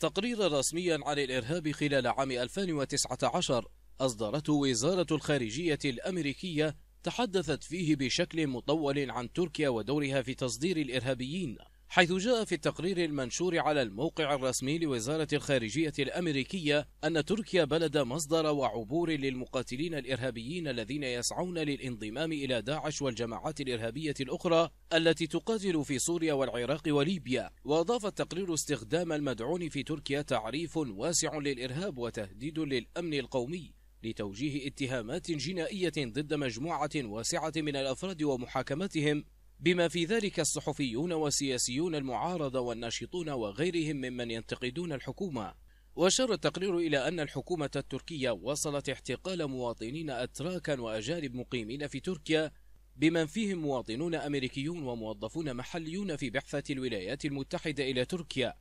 تقريرا رسميا عن الإرهاب خلال عام 2019 أصدرته وزارة الخارجية الأمريكية تحدثت فيه بشكل مطول عن تركيا ودورها في تصدير الإرهابيين، حيث جاء في التقرير المنشور على الموقع الرسمي لوزارة الخارجية الأمريكية أن تركيا بلد مصدر وعبور للمقاتلين الإرهابيين الذين يسعون للانضمام إلى داعش والجماعات الإرهابية الأخرى التي تقاتل في سوريا والعراق وليبيا. وأضاف التقرير استخدام المدعون في تركيا تعريف واسع للإرهاب وتهديد للأمن القومي لتوجيه اتهامات جنائية ضد مجموعة واسعة من الأفراد ومحاكمتهم، بما في ذلك الصحفيون وسياسيون المعارضة والناشطون وغيرهم ممن ينتقدون الحكومة. وأشار التقرير إلى أن الحكومة التركية وصلت احتقال مواطنين أتراكا وأجانب مقيمين في تركيا، بمن فيهم مواطنون أمريكيون وموظفون محليون في بعثة الولايات المتحدة إلى تركيا،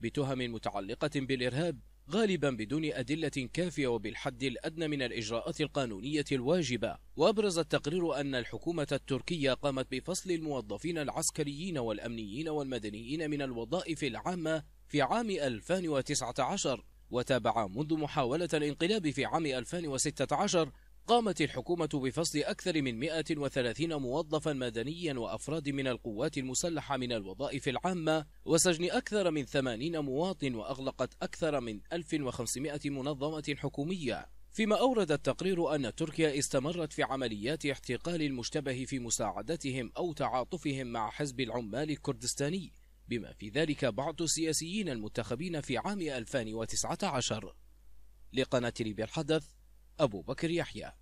بتهم متعلقة بالإرهاب غالبا بدون أدلة كافية وبالحد الأدنى من الإجراءات القانونية الواجبة. وأبرز التقرير أن الحكومة التركية قامت بفصل الموظفين العسكريين والأمنيين والمدنيين من الوظائف العامة في عام 2019، وتابع منذ محاولة الانقلاب في عام 2016 قامت الحكومة بفصل أكثر من 130 موظفا مدنيا وأفراد من القوات المسلحة من الوظائف العامة، وسجن أكثر من 80 مواطن، وأغلقت أكثر من 1500 منظمة حكومية. فيما أورد التقرير أن تركيا استمرت في عمليات احتقال المشتبه في مساعدتهم أو تعاطفهم مع حزب العمال الكردستاني، بما في ذلك بعض السياسيين المنتخبين في عام 2019. لقناة ليبيا الحدث، أبو بكر يحيى.